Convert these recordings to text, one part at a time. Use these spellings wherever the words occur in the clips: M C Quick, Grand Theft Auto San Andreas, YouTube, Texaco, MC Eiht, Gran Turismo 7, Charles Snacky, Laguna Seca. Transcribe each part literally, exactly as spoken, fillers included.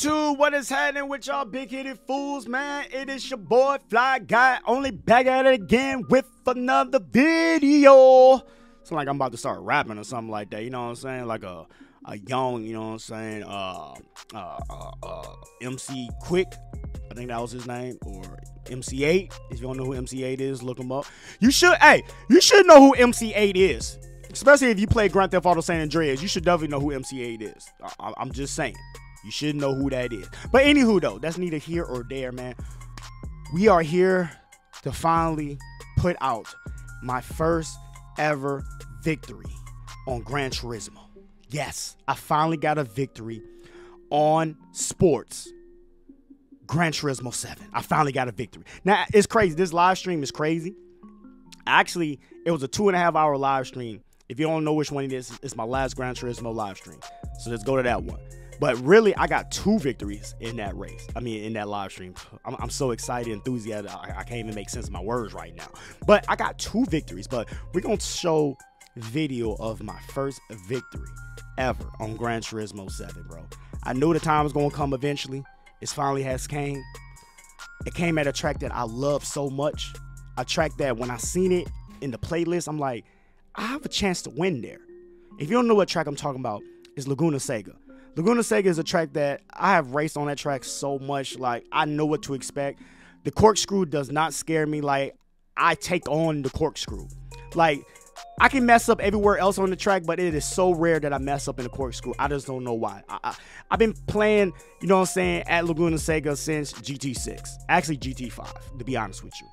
YouTube, what is happening with y'all big-headed fools, man? It is your boy, Fly Guy, only back at it again with another video. It's like I'm about to start rapping or something like that, you know what I'm saying? Like a, a young, you know what I'm saying, uh, uh, uh, uh, M C Quick, I think that was his name, or M C Eiht. If you don't know who M C Eiht is, look him up. You should, hey, you should know who M C Eiht is. Especially if you play Grand Theft Auto San Andreas, you should definitely know who M C Eiht is. I I'm just saying. You should know who that is. But anywho, though, that's neither here or there, man. We are here to finally put out my first ever victory on Gran Turismo. Yes, I finally got a victory on sports. Gran Turismo seven. I finally got a victory. Now, it's crazy. This live stream is crazy. Actually, it was a two and a half hour live stream. If you don't know which one it is, it's my last Gran Turismo live stream. So let's go to that one. But really, I got two victories in that race. I mean, in that live stream. I'm, I'm so excited, enthusiastic. I, I can't even make sense of my words right now. But I got two victories. But we're going to show video of my first victory ever on Gran Turismo seven, bro. I knew the time was going to come eventually. It finally has came. It came at a track that I love so much. A track that when I seen it in the playlist, I'm like, I have a chance to win there. If you don't know what track I'm talking about, it's Laguna Seca. Laguna Seca is a track that I have raced on that track so much, like, I know what to expect. The corkscrew does not scare me, like, I take on the corkscrew. Like, I can mess up everywhere else on the track, but it is so rare that I mess up in the corkscrew. I just don't know why. I, I, I've been playing, you know what I'm saying, at Laguna Seca since G T six. Actually, G T five, to be honest with you.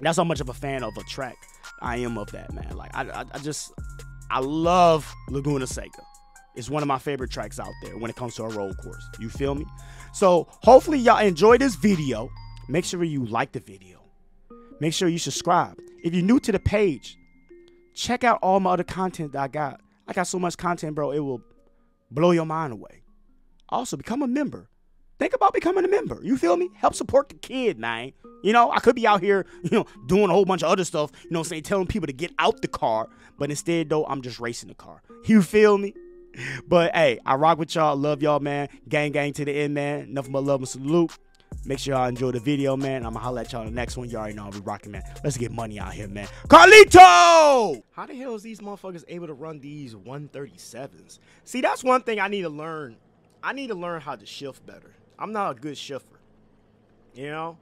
That's how much of a fan of a track I am of that, man. Like, I, I, I just, I love Laguna Seca. It's one of my favorite tracks out there when it comes to a road course. You feel me? So hopefully y'all enjoy this video. Make sure you like the video. Make sure you subscribe. If you're new to the page, check out all my other content that I got. I got so much content, bro. It will blow your mind away. Also, become a member. Think about becoming a member. You feel me? Help support the kid, man. You know, I could be out here, you know, doing a whole bunch of other stuff. You know what I'm saying? Telling people to get out the car. But instead, though, I'm just racing the car. You feel me? But, hey, I rock with y'all. Love y'all, man. Gang, gang to the end, man. Nothing but love and salute. Make sure y'all enjoy the video, man. I'm going to holler at y'all in the next one. You already know I'll be rocking, man. Let's get money out here, man. Carlito! How the hell is these motherfuckers able to run these one thirty-sevens? See, that's one thing I need to learn. I need to learn how to shift better. I'm not a good shifter. You know?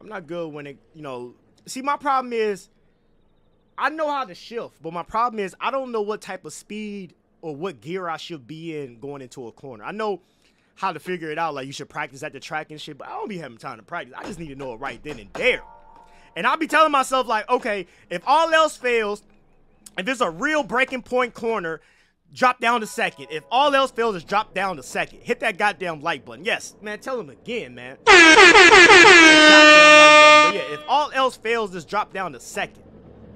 I'm not good when it, you know. See, my problem is I know how to shift. But my problem is I don't know what type of speed or what gear I should be in going into a corner. I know how to figure it out. Like, you should practice at the track and shit, but I don't be having time to practice. I just need to know it right then and there. And I'll be telling myself, like, okay, if all else fails, if there's a real breaking point corner, drop down to second. If all else fails, just drop down to second. Hit that goddamn like button. Yes, man, tell him again, man. Hit that goddamn like button. But yeah, if all else fails, just drop down to second.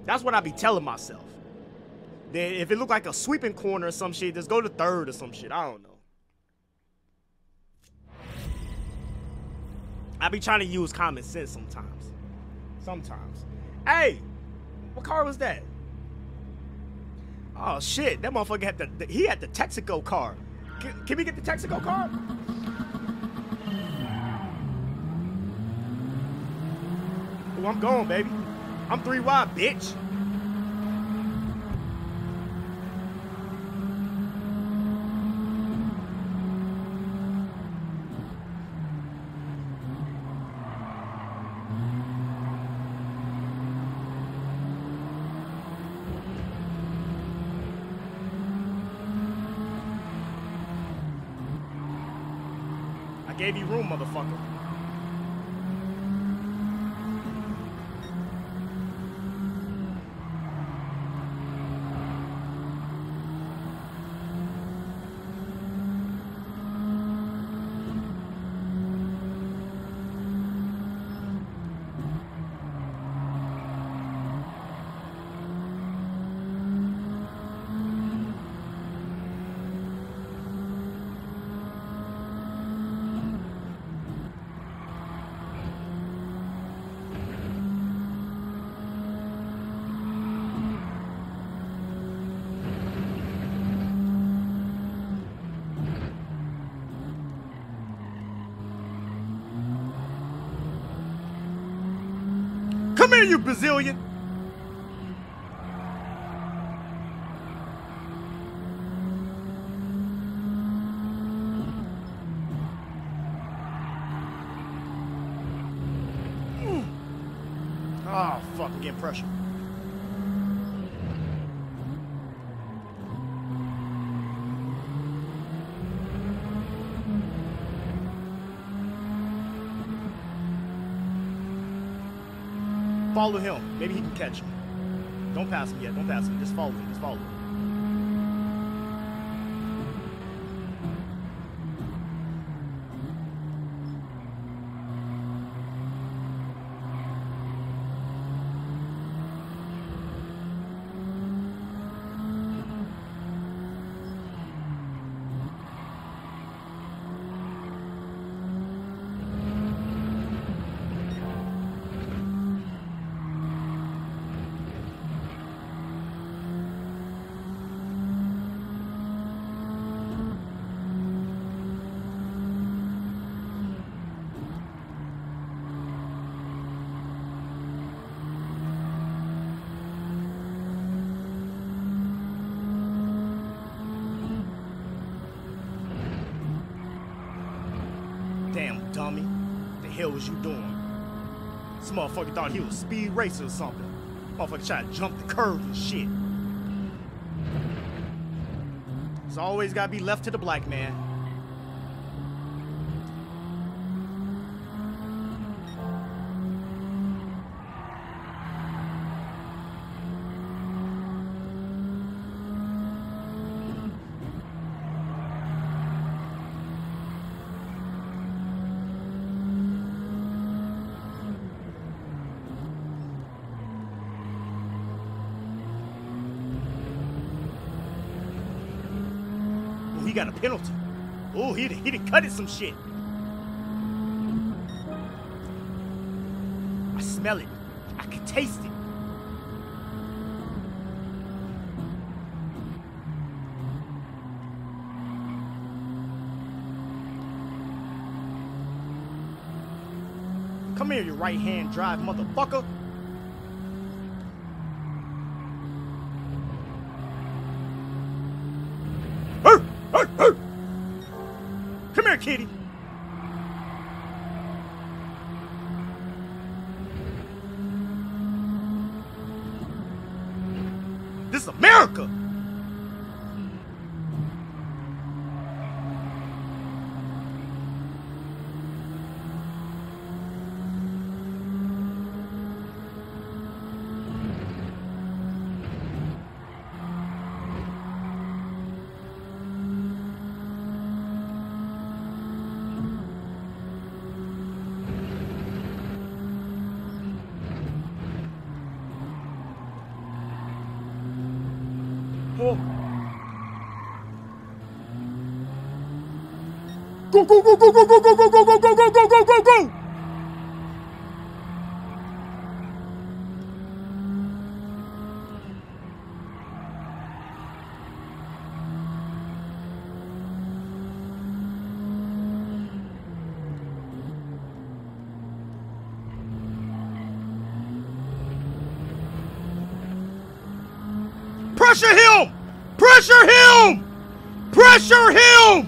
That's what I be telling myself. Then if it looked like a sweeping corner or some shit, just go to third or some shit. I don't know. I be trying to use common sense sometimes. Sometimes. Hey, what car was that? Oh shit, that motherfucker had the, he had the Texaco car. Can, can we get the Texaco car? Oh, I'm gone, baby. I'm three wide, bitch. Gave you room, motherfucker. Come here, you Brazilian! Oh, fuck, I'm getting pressure. Follow him. Maybe he can catch you. Don't pass him yet. Don't pass him. Just follow him. Just follow him. You doing? This motherfucker thought he was a speed racer or something. Motherfucker tried to jump the curve and shit. It's always gotta be left to the black man. He got a penalty. Oh, he he done cut it some shit. I smell it. I can taste it. Come here, you right-hand drive motherfucker. Kitty. This is America. Go, go, go, go, go, go, go, go, go, go, go, go, go, go, go. Pressure him! Pressure him! Pressure him!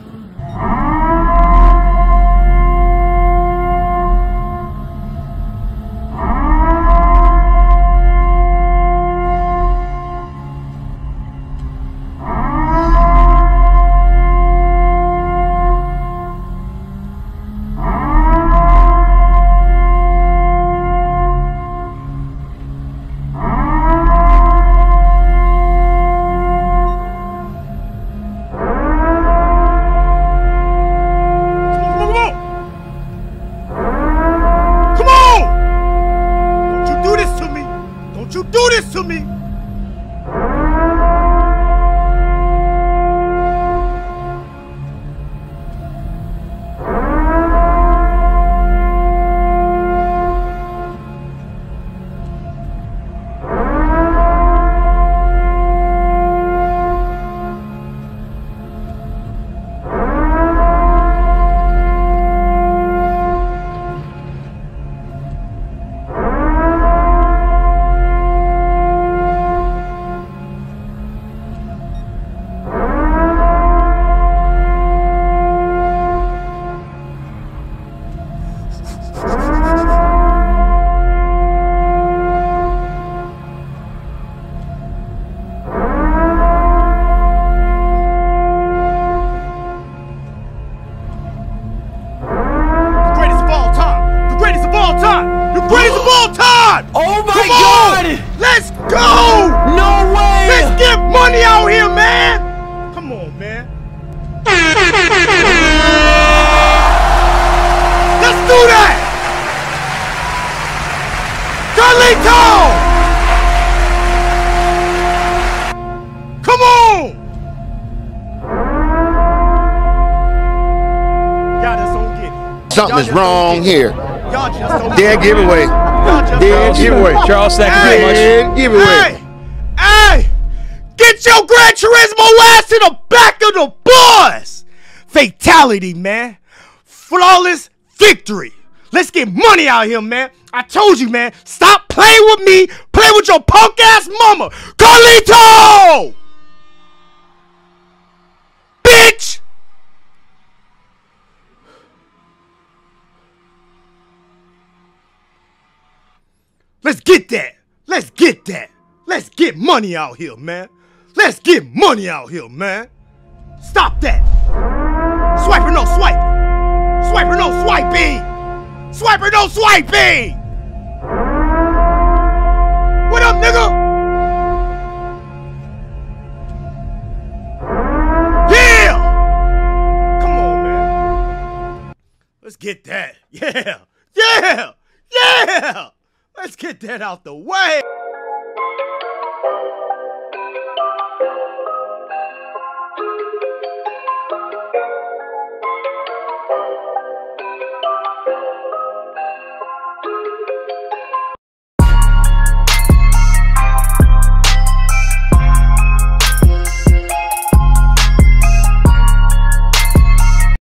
time! Oh my God! Let's go! No way! Let's get money out here, man! Come on, man. Let's do that! Carlito! Come on! Y'all just don't get it. Something's wrong here. Dead giveaway. Dead giveaway. Charles Snacky. Dead giveaway. Hey, hey, get your Gran Turismo ass in the back of the bus. Fatality, man. Flawless victory. Let's get money out here, man. I told you, man. Stop playing with me. Play with your punk ass mama, Carlito. Bitch. Let's get that. Let's get that. Let's get money out here, man. Let's get money out here, man. Stop that. Swipe or no swipe. Swipe or no swipey. Swipe or no swipey. What up, nigga? Yeah. Come on, man. Let's get that. Yeah. Yeah. Yeah. Let's get that out the way!